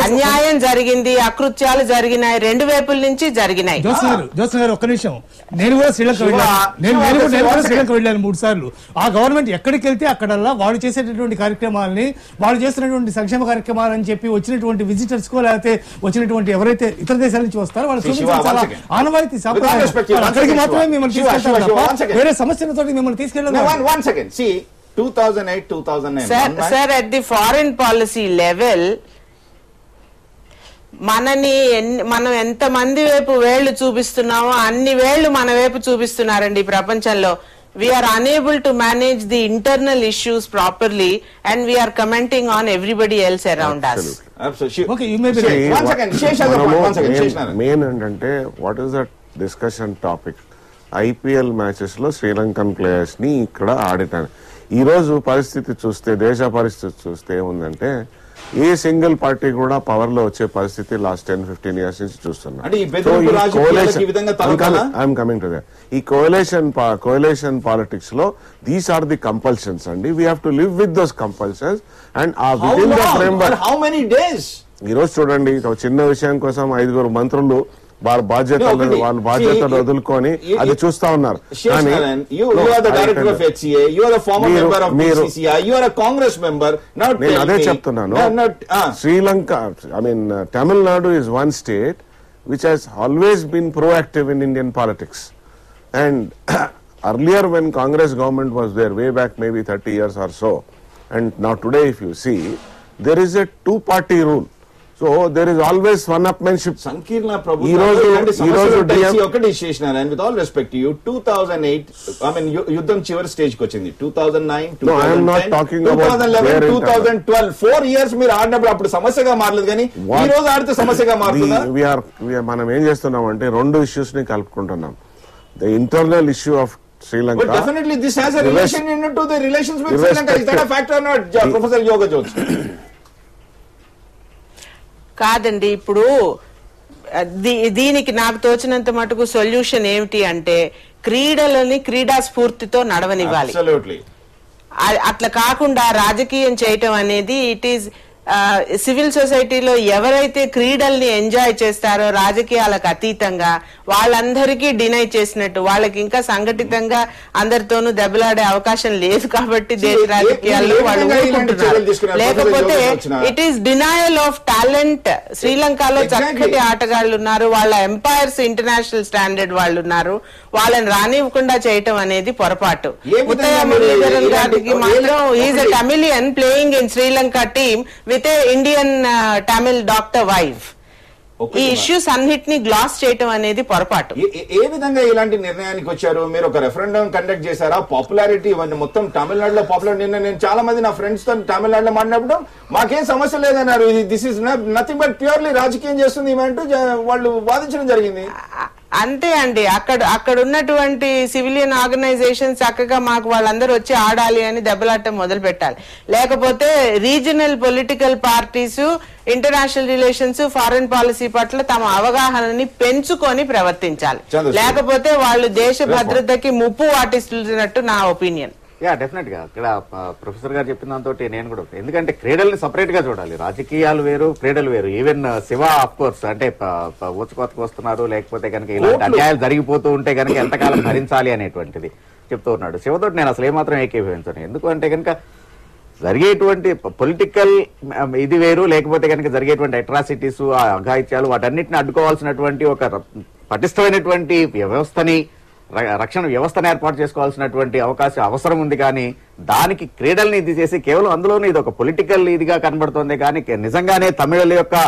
అన్యాయం జరిగింది, అకృత్యాలు జరిగినాయి, రెండు వైపుల నుంచి జరిగినాయి. ఒక్క నిమిషం, నేను కూడా శ్రీలంక వెళ్ళాను మూడు సార్లు. ఆ గవర్నమెంట్ ఎక్కడికి వెళ్తే అక్కడల్లా వాళ్ళు చేసేటటువంటి కార్యక్రమాలని వాళ్ళు చేసినటువంటి సంక్షేమ కార్యక్రమాలని చెప్పి వచ్చినటువంటి విజిటర్స్ కో లేకపోతే వచ్చినటువంటి ఎవరైతే ఇతర దేశాల వస్తారు వాళ్ళు ఆనవాయితీ అక్కడికి మాత్రమే మిమ్మల్ని తీసుకెళ్తారు, వేరే సమస్యలతో మిమ్మల్ని తీసుకెళ్ళలేదు. Sir, at the foreign policy level మనని మనం ఎంత మంది వైపు వేళ్లు చూపిస్తున్నామో అన్ని వేళ్లు మన వైపు చూపిస్తున్నారండి ప్రపంచంలో. We are unable to manage the internal issues properly and we are commenting on everybody else around us. Main ఏంటంటే what is the discussion topic? IPL matches లో శ్రీలంకన్ ప్లేయర్స్ ని ఇక్కడ ఆడటాన్ని ఈరోజు పరిస్థితి చూస్తే, దేశ పరిస్థితి చూస్తే ఏముందంటే ఏ సింగిల్ పార్టీ కూడా పవర్ లో వచ్చే పరిస్థితి లాస్ట్ టెన్ ఫిఫ్టీన్ ఇయర్స్ నుంచి చూస్తున్నాం. ఈ కోయలేషన్ కోయలేషన్ పాలిటిక్స్ లో దీస్ ఆర్ ది కంపల్షన్స్ అండి. We have to live with those compulsions and uh within the framework. ఈ రోజు చూడండి, చిన్న విషయం కోసం ఐదుగురు మంత్రులు వాళ్ళ బాధ్యతలు వాళ్ళ బాధ్యతలు వదులుకొని అది చూస్తా ఉన్నారు. You are the director of HCA, you are a former member of BCCI, you are a Congress member. నేను అదే చెప్తున్నాను, Sri Lanka I mean Tamil Nadu is one state which has always been proactive in Indian politics. And earlier when Congress government was there, way back maybe thirty years or so, and now today if you see, there is a two-party rule. So there is always one-upmanship. Sankirna Prabhu, and with all respect to you, two thousand eight, I mean, Yuddham Chivar stage kochindi, two thousand nine, two thousand ten, no, I am not talking two thousand eleven, two thousand twelve, four years meer aadnappudu appudu samasyaga maaraledu gaani ee roju aadithe samasyaga maarutunda. We are manam em chestunnam ante rendu issues ni kalpukuntunnam. The internal issue of Sri Lanka. But definitely this has a relation into the relations with Sri Lanka. Is that a fact or not, Professor Yoga Jyotsna? కాదండి, ఇప్పుడు దీనికి నాకు తోచినంత మటుకు సొల్యూషన్ ఏమిటి అంటే క్రీడలని క్రీడా స్ఫూర్తితో నడవనివ్వాలి. అట్లా కాకుండా రాజకీయం చేయటం అనేది ఇట్ ఈస్ సివిల్ సొసైటీలో ఎవరైతే క్రీడల్ని ఎంజాయ్ చేస్తారో రాజకీయాలకు అతీతంగా వాళ్ళందరికీ డినై చేసినట్టు, వాళ్ళకి ఇంకా సంఘటితంగా అందరితోనూ దెబ్బలాడే అవకాశం లేదు కాబట్టి దేశ రాజకీయాల్లో వాళ్ళు ఊరుకుంటున్నారు. లేకపోతే it is denial of talent. శ్రీలంకలో చక్కటి ఆటగాళ్లు ఉన్నారు, వాళ్ళ ఎంపైర్స్ ఇంటర్నేషనల్ స్టాండర్డ్ వాళ్ళు ఉన్నారు, వాళ్ళని రానివ్వకుండా చేయటం అనేది పొరపాటు. ఉదయ మురళీధరన్ గారికి మాత్రం is a Tamilian playing in Sri Lanka team with a Indian uh, Tamil doctor wife. ఈ ఇష్యూస్ అన్నిటిని గ్లాస్ చేయడం అనేది పొరపాటు. ఏ విధంగా ఇలాంటి నిర్ణయానికి వచ్చారు? మీరు ఒక రెఫరెండం కండక్ట్ చేశారా? పాపులారిటీ మొత్తం తమిళనాడులో పాపులర్. నిన్న నేను చాలా మంది నా ఫ్రెండ్స్ తో తమిళనాడులో మాట్లాడడం మాకేం సమస్య లేదన్నారు. This is nothing but purely రాజకీయం చేస్తుంది ఏమంటూ వాళ్ళు వాదించడం జరిగింది. అంతే అండి, అక్కడ అక్కడ ఉన్నటువంటి సివిలియన్ ఆర్గనైజేషన్ చక్కగా మాకు వాళ్ళందరూ వచ్చి ఆడాలి అని దెబ్బలాటం మొదలు పెట్టాలి. లేకపోతే regional political parties international relations foreign policy పట్ల తమ అవగాహనని పెంచుకొని ప్రవర్తించాలి. లేకపోతే వాళ్ళు దేశ భద్రతకి ముప్పు వాటిస్తున్నట్టు నా ఒపీనియన్. యా, డెఫినెట్ గా అక్కడ ప్రొఫెసర్ గారు చెప్పిన దాంతో నేను కూడా, ఎందుకంటే క్రీడల్ని సపరేట్ గా చూడాలి, రాజకీయాలు వేరు క్రీడలు వేరు. ఈవెన్ శివ ఆఫ్ కోర్స్ అంటే ఊచకోతకు వస్తున్నారు, లేకపోతే కనుక ఇలాంటి అన్యాయాలు జరిగిపోతూ ఉంటే కనుక ఎంతకాలం భరించాలి అనేటువంటిది చెప్తూ ఉన్నాడు. శివతోటి నేను అసలు ఏమాత్రం ఏకీభవించను. ఎందుకంటే కనుక జరిగేటువంటి పొలిటికల్ ఇది వేరు, లేకపోతే కనుక జరిగేటువంటి అట్రాసిటీస్ అఘాయిత్యాలు వాటన్నిటిని అడ్డుకోవాల్సినటువంటి ఒక పటిష్టమైనటువంటి వ్యవస్థని రక్షణ వ్యవస్థను ఏర్పాటు చేసుకోవాల్సినటువంటి అవకాశం అవసరం ఉంది. కానీ దానికి క్రీడల్ని ఇది చేసి కేవలం అందులోనే ఇది ఒక పొలిటికల్ ఇదిగా కనబడుతుంది. కానీ నిజంగానే తమిళుల యొక్క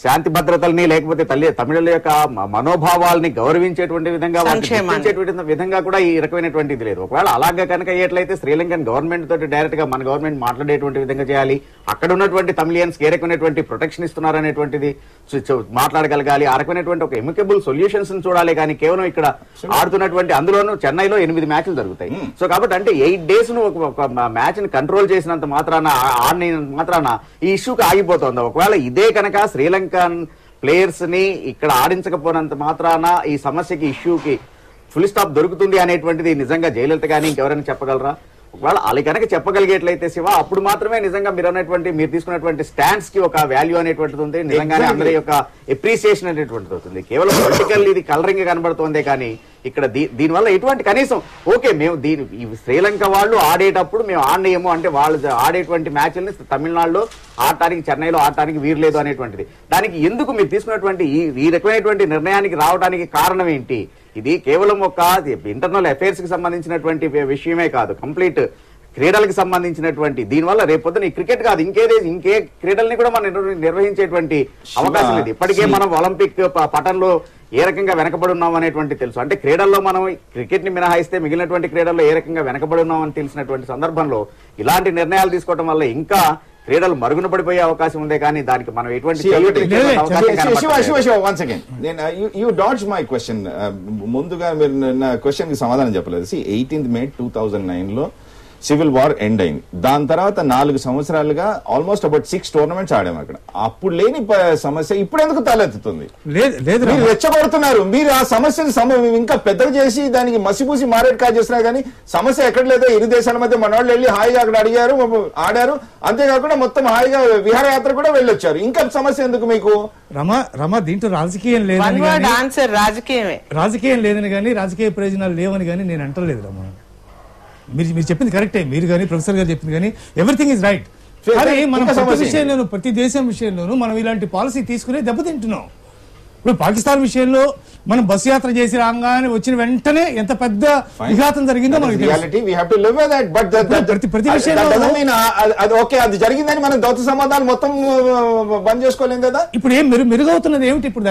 శాంతి భద్రతల్ని, లేకపోతే తల్లి తమిళుల యొక్క మనోభావాల్ని గౌరవించేటువంటి విధంగా రక్షించేటువంటి విధంగా కూడా ఈ రకమైనటువంటి ఇది లేదు. ఒకవేళ అలాగే కనుక అయ్యేట్లయితే శ్రీలంకన్ గవర్నమెంట్ తోటి డైరెక్ట్ గా మన గవర్నమెంట్ మాట్లాడేటువంటి విధంగా చేయాలి. అక్కడ ఉన్నటువంటి తమిళియన్స్ ఏ రకమైనటువంటి ప్రొటెక్షన్ ఇస్తున్నారు అనేటువంటిది మాట్లాడగలగాలి. ఆ రకమైనటువంటి ఒక ఎమికబుల్ సొల్యూషన్స్ చూడాలి. కానీ కేవలం ఇక్కడ ఆడుతున్నటువంటి, అందులోనూ చెన్నైలో ఎనిమిది మ్యాచ్లు జరుగుతాయి. సో కాబట్టి అంటే ఎయిట్ డేస్ ను ఒక మ్యాచ్ ని కంట్రోల్ చేసినంత మాత్రాన ఆడిన మాత్రాన ఈ ఇష్యూకి ఆగిపోతుంది. ఒకవేళ ఇదే కనుక శ్రీలంకన్ ప్లేయర్స్ ని ఇక్కడ ఆడించకపోయినంత మాత్రాన ఈ సమస్యకి ఇష్యూకి ఫుల్ స్టాప్ దొరుకుతుంది అనేటువంటిది నిజంగా జయలలిత కానీ ఇంకెవరైనా చెప్పగలరా? ఒకవేళ అలా కనుక చెప్పగలిగేట్లయితే శివ, అప్పుడు మాత్రమే నిజంగా మీరు అనేటువంటి మీరు తీసుకున్నటువంటి స్టాండ్స్ కి ఒక వాల్యూ అనేటువంటిది ఉంది. నిజంగానే అందరి యొక్క ఎప్రిసియేషన్ అనేటువంటిది అవుతుంది. కేవలం పొలిటికల్ ఇది కలరింగ్ కనబడుతుంది. కానీ ఇక్కడ దీనివల్ల ఎటువంటి కనీసం ఓకే మేము దీని శ్రీలంక వాళ్ళు ఆడేటప్పుడు మేము ఆడేమో అంటే వాళ్ళు ఆడేటువంటి మ్యాచ్ల్ని తమిళనాడులో ఆడటానికి చెన్నైలో ఆడటానికి వీరు లేదు అనేటువంటిది. దానికి ఎందుకు మీరు తీసుకున్నటువంటి ఈ రకమైనటువంటి నిర్ణయానికి రావడానికి కారణం ఏంటి? ఇది కేవలం ఒక ఇంటర్నల్ అఫైర్స్ కి సంబంధించినటువంటి విషయమే కాదు, కంప్లీట్ క్రీడలకు సంబంధించినటువంటి. దీనివల్ల రేపొద్దున క్రికెట్ కాదు ఇంకేదే ఇంకే క్రీడల్ని కూడా మనం నిర్వహించేటువంటి అవకాశం లేదు. ఇప్పటికే మనం ఒలింపిక్ పటంలో ఏ రకంగా వెనకబడి ఉన్నాం అనేటువంటి తెలుసు. అంటే క్రీడల్లో మనం క్రికెట్ ని మినహాయిస్తే మిగిలినటువంటి క్రీడల్లో ఏ రకంగా వెనకబడి ఉన్నాం అని తెలిసినటువంటి సందర్భంలో ఇలాంటి నిర్ణయాలు తీసుకోవడం వల్ల ఇంకా క్రీడలు మరుగున పడిపోయే అవకాశం ఉందే కానీ దానికి మనం ఎటువంటి. ముందుగా మీరు నా క్వశ్చన్ కి సమాధానం చెప్పలేదు. Eighteenth May two thousand nine లో సివిల్ వార్ ఎండ్ అయింది. దాని తర్వాత నాలుగు సంవత్సరాలుగా ఆల్మోస్ట్ అబౌట్ సిక్స్ టోర్నమెంట్స్ ఆడాము అక్కడ. అప్పుడు లేని సమస్య ఇప్పుడు ఎందుకు తలెత్తుతుంది? మీరు రెచ్చగొడుతున్నారు, మీరు ఆ సమస్యను ఇంకా పెద్దగా చేసి దానికి మసిపూసి మారేట్ కాల్ చేస్తున్నారు. కానీ సమస్య ఎక్కడ లేదా, ఇరు దేశాల మధ్య మన వాళ్ళు వెళ్ళి హాయిగా అక్కడ అడిగారు ఆడారు, అంతేకాకుండా మొత్తం హాయిగా విహారయాత్ర కూడా వెళ్ళొచ్చారు. ఇంకా సమస్య ఎందుకు మీకు? రమా రమా దీంట్లో రాజకీయం లేదని రాజకీయమే రాజకీయం లేదని కానీ రాజకీయ ప్రయోజనాలు లేవని కానీ నేను అంటలేదు రమా. మీరు మీరు చెప్పింది కరెక్టే, మీరు కానీ ప్రొఫెసర్ గారు చెప్పింది కానీ ఎవ్రీథింగ్ ఇస్ రైట్. కానీ మనం విషయంలోనూ ప్రతి దేశం విషయంలోనూ మనం ఇలాంటి పాలసీ తీసుకునే దెబ్బతింటున్నాం. ఇప్పుడు పాకిస్తాన్ విషయంలో మనం బస్సు యాత్ర చేసి రాగానే వచ్చిన వెంటనే ఎంత పెద్ద విఘాతం జరిగిందో మనకి తెలుసు. ప్రతి విషయంలో దౌత్య సంబంధాలు మొత్తం బంద్ చేసుకోలేం కదా. ఇప్పుడు ఏం మెరుగవుతున్నది ఏమిటి? ఇప్పుడు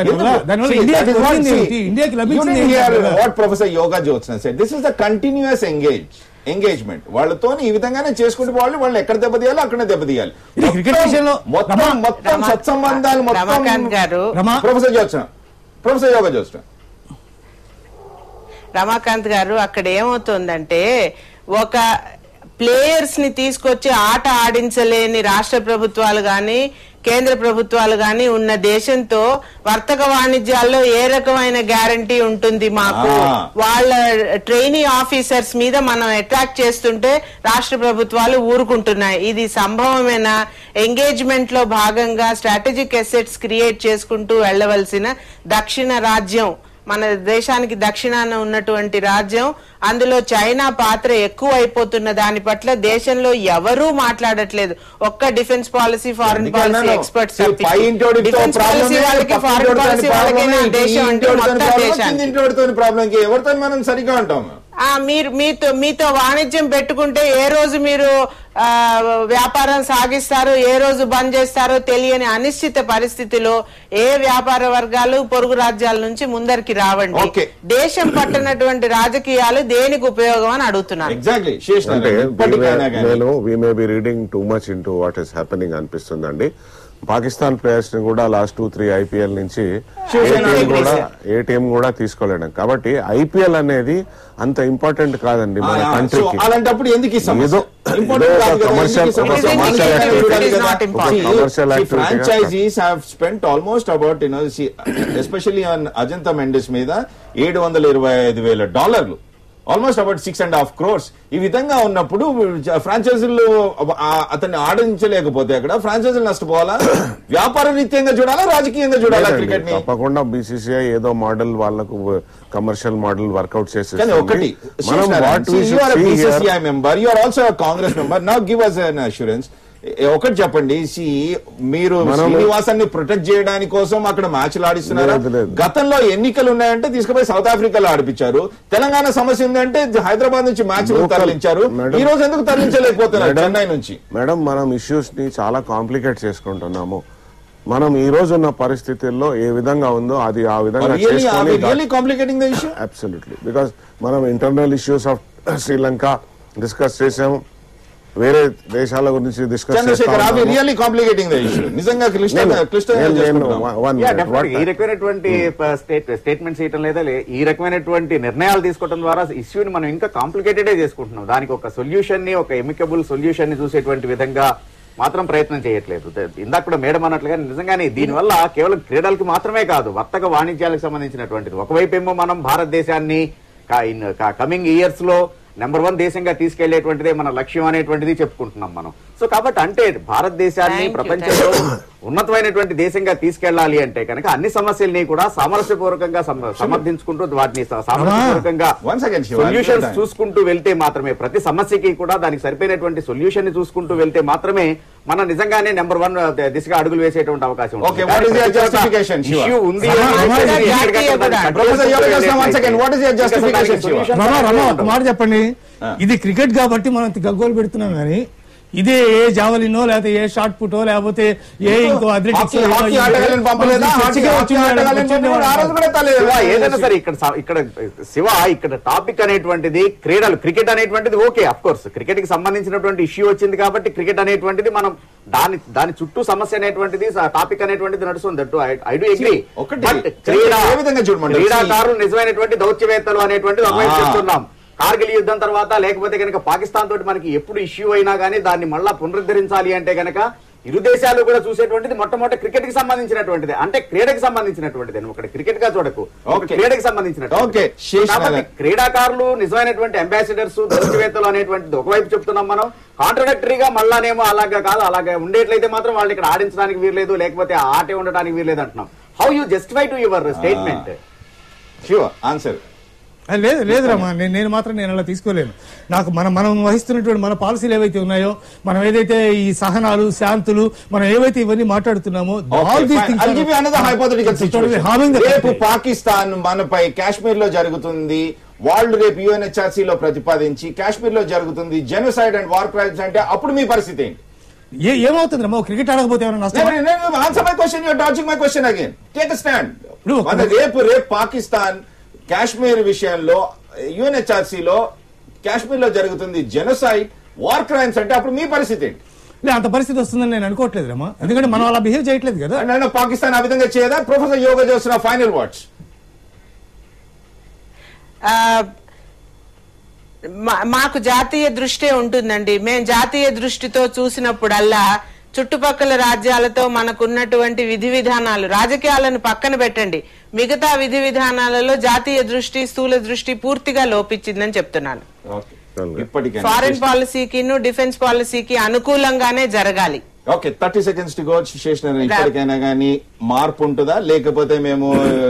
ఇండియాకి లభించింది ఎంగేజ్మెంట్ వాళ్ళతో ఈ విధంగానే చేసుకుంటూ పోవాలి. వాళ్ళు ఎక్కడ దెబ్బతీయాలి అక్కడే దెబ్బతీయాలి. క్రికెట్ విషయంలో మొత్తం మొత్తం సత్సంబంధాలు మొత్తం ప్రొఫెసర్ జోత్స్న ప్రొఫెసర్ యోగా జోత్స్న రమాకాంత్ గారు, అక్కడ ఏమవుతుందంటే ఒక ప్లేయర్స్ ని తీసుకొచ్చి ఆట ఆడించలేని రాష్ట్ర ప్రభుత్వాలు గాని కేంద్ర ప్రభుత్వాలు గాని ఉన్న దేశంతో వర్తక వాణిజ్యాల్లో ఏ రకమైన గ్యారంటీ ఉంటుంది మాకు? వాళ్ళ ట్రైనింగ్ ఆఫీసర్స్ మీద మనం అట్రాక్ట్ చేస్తుంటే రాష్ట్ర ప్రభుత్వాలు ఊరుకుంటున్నాయి. ఇది సంభవమేనా? ఎంగేజ్మెంట్ లో భాగంగా స్ట్రాటజిక్ అసెట్స్ క్రియేట్ చేసుకుంటూ వెళ్లవలసిన దక్షిణ రాజ్యం, మన దేశానికి దక్షిణాన ఉన్నటువంటి రాజ్యం, అందులో చైనా పాత్ర ఎక్కువ అయిపోతున్న దాని పట్ల దేశంలో ఎవరూ మాట్లాడట్లేదు. ఒక్క defence policy foreign policy experts defence policy వాళ్ళకి ఫారెన్ పాలసీ వాళ్ళకైనా దేశం అంటే మొత్తం దేశానికి మీరు మీతో మీతో వాణిజ్యం పెట్టుకుంటే ఏ రోజు మీరు వ్యాపారం సాగిస్తారు ఏ రోజు బంద్ చేస్తారో తెలియని అనిశ్చిత పరిస్థితిలో ఏ వ్యాపార వర్గాలు పొరుగు రాజ్యాల నుంచి ముందరికి రావండి. దేశం పట్టనటువంటి రాజకీయాలు దేనికి ఉపయోగం అని అడుగుతున్నాను అనిపిస్తుందండి. పాకిస్తాన్ ప్లేయర్స్ ని కూడా లాస్ట్ టూ త్రీ ఐపీఎల్ నుంచి ఏ టీం కూడా తీసుకోలేడం. కాబట్టి ఐపీఎల్ అనేది అంత ఇంపార్టెంట్ కాదండి మన కంట్రీకి. అలాంటప్పుడు ఎందుకు ఏదో commercial commercial franchises have spent almost about you know especially on Ajantha Mendis మీద ఏడు వందల ఇరవై ఐదు వేల డాలర్లు almost about six and half crores. ఈ విధంగా ఉన్నప్పుడు ఫ్రాంచైజీలు అతన్ని ఆడించలేకపోతే అక్కడ ఫ్రాంచైజీలు నష్టపోవాలా? వ్యాపార రీత్యంగా చూడాలా రాజకీయంగా చూడాలా? క్రికెట్ తప్పకుండా బీసీసీఐ ఏదో మోడల్ వాళ్ళకు కమర్షియల్ మోడల్ వర్కౌట్ చేసేది ఒకటి. BCCI member, you are also Congress member, now give us an assurance. ఒకటి చెప్పండి, మీరు శ్రీనివాసాన్ని ప్రొటెక్ట్ చేయడానికి కోసం అక్కడ మ్యాచ్లు ఆడిస్తున్నారా? గతంలో ఎన్నికలు ఉన్నాయంటే తీసుకుపోయి సౌత్ ఆఫ్రికాలో ఆడిపించారు. తెలంగాణ సమస్య ఉందంటే హైదరాబాద్ నుంచి మ్యాచ్లు తరలించారు. ఈ రోజు ఎందుకు తరలించలేకపోతున్నారు చెన్నై నుంచి? మేడం, మనం ఇష్యూస్ ని చాలా కాంప్లికేట్ చేసుకుంటున్నాము. మనం ఈ రోజు ఉన్న పరిస్థితుల్లో ఏ విధంగా ఉందో అది ఆ విధంగా అబ్సల్యూట్లీ బికాస్ మనం internal issues of Sri Lanka discuss చేసాము, వేరే దేశాల గురించి డిస్కస్ స్టేట్మెంట్స్ చేయటం లేదా ఈ రకమైనటువంటి నిర్ణయాలు తీసుకోవడం ద్వారా ఇష్యూని మనం ఇంకా కాంప్లికేటెడ్ చేసుకుంటున్నాం. దానికి ఒక సొల్యూషన్ ని, ఒక ఎమికబుల్ సొల్యూషన్ ని చూసేటువంటి విధంగా మాత్రం ప్రయత్నం చేయట్లేదు. ఇందాక కూడా మేడం అన్నట్లుగా నిజంగానే దీనివల్ల కేవలం క్రీడలకు మాత్రమే కాదు, వర్తక వాణిజ్యాలకు సంబంధించినటువంటిది. ఒకవైపు ఏమో మనం భారతదేశాన్ని కమింగ్ ఇయర్స్ లో నెంబర్ వన్ దేశంగా తీసుకెళ్లేటువంటిదే మన లక్ష్యం అనేటువంటిది చెప్పుకుంటున్నాం మనం. సో కాబట్టి అంటే భారతదేశాన్ని ప్రపంచంలో ఉన్నతమైనటువంటి దేశంగా తీసుకెళ్లాలి అంటే కనుక అన్ని సమస్యల్ని కూడా సామరస్యపూర్వకంగా సమర్థించుకుంటూ వాటిని సామరస్యపూర్వకంగా సొల్యూషన్స్ చూసుకుంటూ వెళ్తే మాత్రమే, ప్రతి సమస్యకి కూడా దానికి సరిపోయినటువంటి సొల్యూషన్ ని చూసుకుంటూ వెళ్తే మాత్రమే మనం నిజంగానే నెంబర్ వన్ దిశగా అడుగులు వేసేటువంటి అవకాశం ఉంది. చెప్పండి, ఇది క్రికెట్ కాబట్టి మనం గగ్గోలు పెడుతున్నాం కానీ ఇదే ఏ జావలినో లేకపోతే ఏ షార్ట్ పుటో లేకపోతే ఏ ఇంకో అథ్లెటిక్స్ ఏదైనా సరే ఇక్కడ ఇక్కడ శివ ఇక్కడ టాపిక్ అనేటువంటిది క్రీడలు, క్రికెట్ అనేటువంటిది ఓకే అఫ్ కోర్స్ క్రికెట్ కి సంబంధించినటువంటి ఇష్యూ వచ్చింది కాబట్టి క్రికెట్ అనేటువంటిది మనం దాని దాని చుట్టూ సమస్య అనేటువంటిది టాపిక్ అనేటువంటిది నడుస్తుంది. I do agree. క్రీడాకారులు నిజమైనటువంటి దౌత్యవేత్తలు అనేటువంటిది చెప్తున్నాం. కార్గిల్ యుద్ధం తర్వాత లేకపోతే గనక పాకిస్తాన్ తోటి మనకి ఎప్పుడు ఇష్యూ అయినా గానీ దాన్ని మళ్ళా పునరుద్ధరించాలి అంటే గనక ఇరు దేశాలు కూడా చూసేటువంటిది మొట్టమొదటి క్రికెట్ కి సంబంధించినటువంటిది, అంటే క్రీడకి సంబంధించినటువంటిది. ఇక్కడ క్రికెట్ గా చూడకు, క్రీడకి సంబంధించినటువంటి క్రీడాకారులు నిజమైనటువంటి అంబాసిడర్స్ దృష్టివేత్తలు అనేటువంటిది ఒకవైపు చెప్తున్నాం మనం. కాంట్రడక్టరీగా మళ్ళానేమో అలాగా కాదు అలాగే ఉండేట్లయితే మాత్రం వాళ్ళు ఇక్కడ ఆడించడానికి వీర్లేదు లేకపోతే ఆటే ఉండడానికి వీర్లేదు అంటున్నాం. How you justify to your statement? Sure answer. లేదు లేదు రమ్మా, నేను నేను మాత్రం నేను అలా తీసుకోలేను. నాకు మన మనం వహిస్తున్నటువంటి మన పాలసీలు ఏవైతే ఉన్నాయో, మనం ఏదైతే ఈ సహనాలు శాంతులు మనం ఏవైతే ఇవన్నీ మాట్లాడుతున్నామో, రేపు పాకిస్తాన్ మనపై కాశ్మీర్ లో జరుగుతుంది, వాళ్ళు రేపు యూఎన్హెచ్ఆర్సీ లో ప్రతిపాదించి కాశ్మీర్ లో జరుగుతుంది జెనోసైడ్ అండ్ వార్ క్రైమ్స్ అంటే అప్పుడు మీ పరిస్థితి ఏంటి? ఏ ఏమవుతుంది రమ్మా? క్రికెట్ ఆడకపోతే రేపు రేపు పాకిస్తాన్ కాశ్మీర్ విషయంలో యూఎన్హెచ్ఆర్సీ లో కాశ్మీర్ లో జరుగుతుంది జెనోసైడ్ వార్ క్రైమ్స్ అంటే అప్పుడు మీ పరిస్థితి ఏంటి? అంత పరిస్థితి వస్తుందని నేను అనుకోవట్లేదు రమ్మా, ఎందుకంటే మనం అలా బిహేవ్ చేయట్లేదు కదా. అండ్ పాకిస్తాన్ ఆ విధంగా చేయదా? Professor Yoga Jyotsna final watts. మాకు జాతీయ దృష్టి ఉంటుందండి. మేము జాతీయ దృష్టితో చూసినప్పుడల్లా చుట్టుపక్కల రాజ్యాలతో మనకున్నటువంటి విధి విధానాలు, రాజకీయాలను పక్కన పెట్టండి, మిగతా విధి విధానాలలో జాతీయ దృష్టి స్థూల దృష్టి పూర్తిగా లోపించిందని చెప్తున్నాను. ఫారెన్ పాలసీకి డిఫెన్స్ పాలసీకి అనుకూలంగానే జరగాలి. Okay, thirty seconds to go. శేషనర్, ఇప్పటికైనా కానీ మార్పు ఉంటుందా లేకపోతే మేము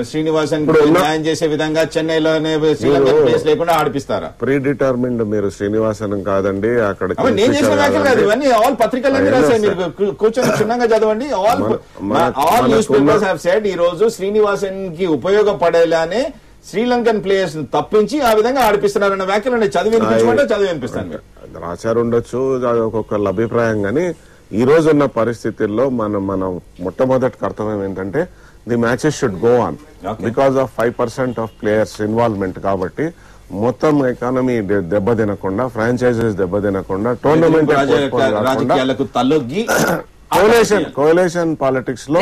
శ్రీనివాసన్ జాయిన్ చేసే విధంగా చెన్నైలోనే శ్రీలంక ప్లేస్ లేకుండా ఆడిపిస్తారా? ప్రీ డిటర్మిన్డ్ మీరు శ్రీనివాసన్ కాదండి, అక్కడ నేను చేసిన వ్యాఖ్యలు కాదు ఇవన్నీ. ఆల్ పత్రికలన్నీ రాశారు, మీరు కూర్చొని క్షుణ్ణంగా చదవండి. All all newspapers have said ఈ రోజు శ్రీనివాసన్ కి ఉపయోగపడేలానే శ్రీలంకన్ ప్లేయర్స్ తప్పించి ఆ విధంగా ఆడిపిస్తున్నారన్న వ్యాఖ్యలు చదివి చదివి వినిపిస్తాను. రాశారు ఉండొచ్చు ఒక్కొక్క అభిప్రాయం, కానీ ఈ రోజు ఉన్న పరిస్థితుల్లో మనం మనం మొట్టమొదటి కర్తవ్యం ఏంటంటే the matches should go on because of five percent of players involvement. కాబట్టి మొత్తం ఎకానమీ దెబ్బతినకుండా, ఫ్రాంచైజెస్ దెబ్బతినకుండా, టోర్నమెంట్ కోలేషన్ కోలేషన్ పాలిటిక్స్ లో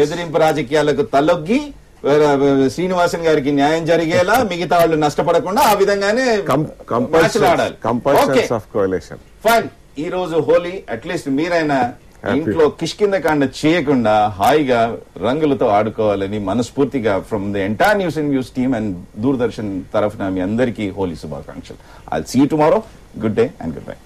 బెదిరింపు రాజకీయాలకు తలొగ్గి శ్రీనివాసన్ గారికి న్యాయం జరిగేలా మిగతా వాళ్ళు నష్టపడకుండా ఆ విధంగానే కంపల్సన్స్ ఆఫ్ కోలేషన్. ఫైన్, ఈ రోజు హోలీ, అట్లీస్ట్ మీరైనా ఇంట్లో కిష్కింద కాండ చేయకుండా హాయిగా రంగులతో ఆడుకోవాలని మనస్ఫూర్తిగా from the entire news and views team and Doordarshan తరఫున మీ అందరికీ హోలీ శుభాకాంక్షలు. I'll see you tomorrow. Good day and good bye.